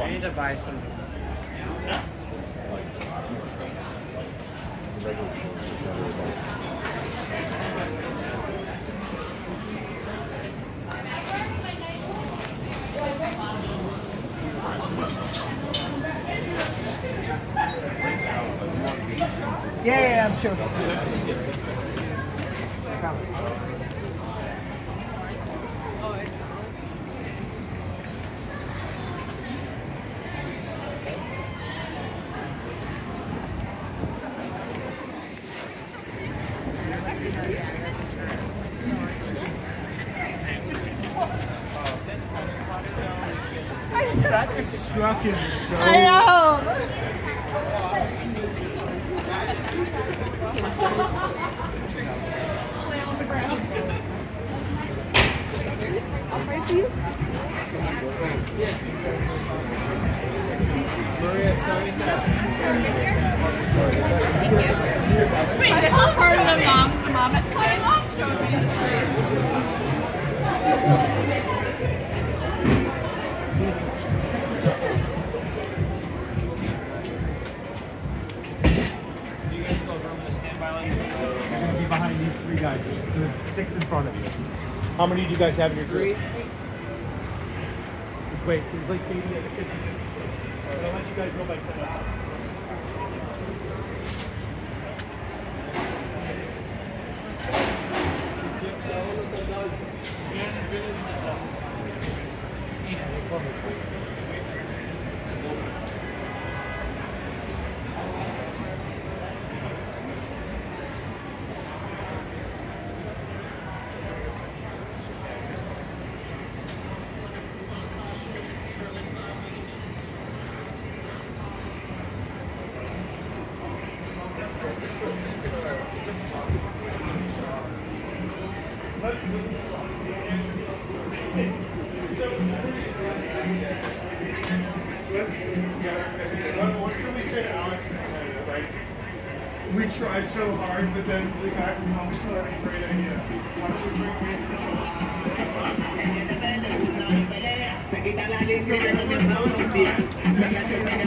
I need to buy some. Yeah, I'm sure. That just struck him so. I know. Wait, this is part of the mom. The mom is playing mom show. Behind these three guys. There's six in front of you. How many do you guys have in your group? Just wait. There's like 80 at 50. I'll let you guys go by 10. We tried so hard, but then we got from home, so that's a great idea. Why don't you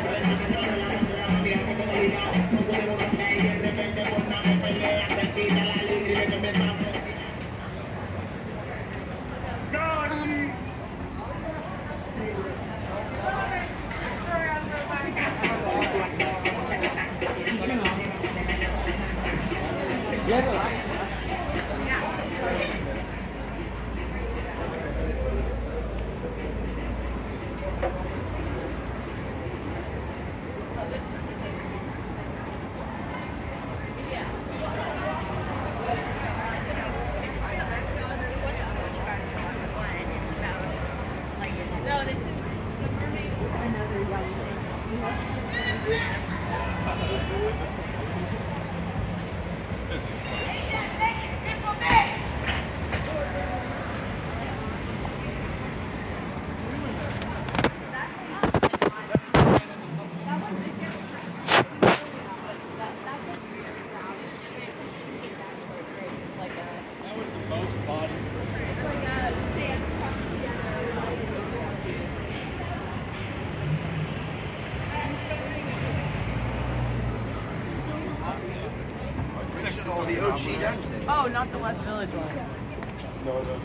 Oh, not the West Village one. No, no.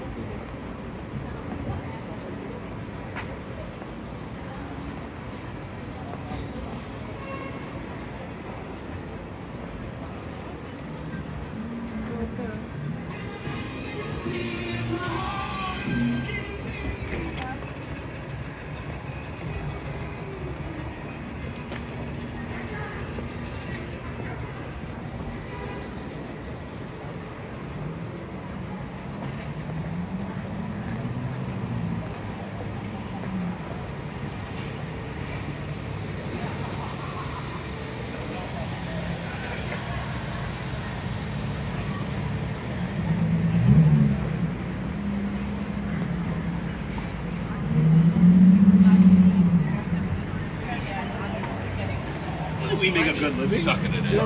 We make a good living sucking it in. We got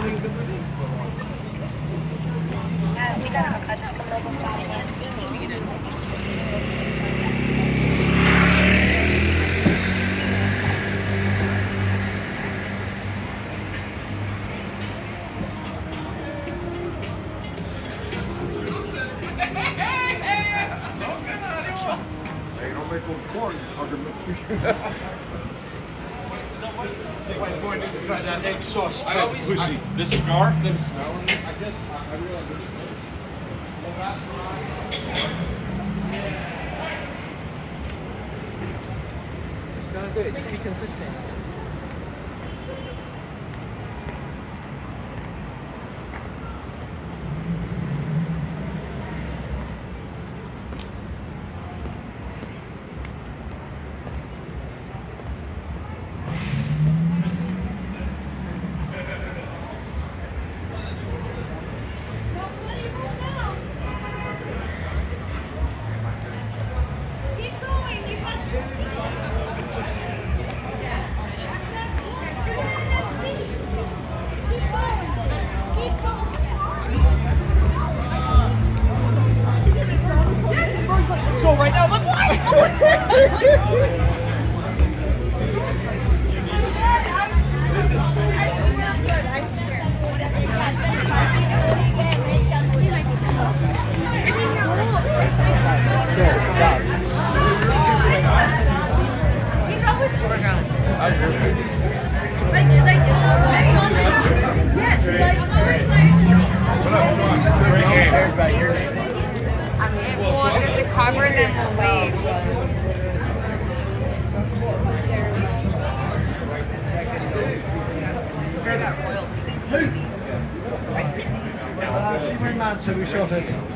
a couple of them by hand. you don't make one corn for the Mexican. So what is this thing? I'm going to try that egg sauce. I always the scarf that smells. I guess I realize what it is. It's gotta do it. Just be consistent. So we shot it.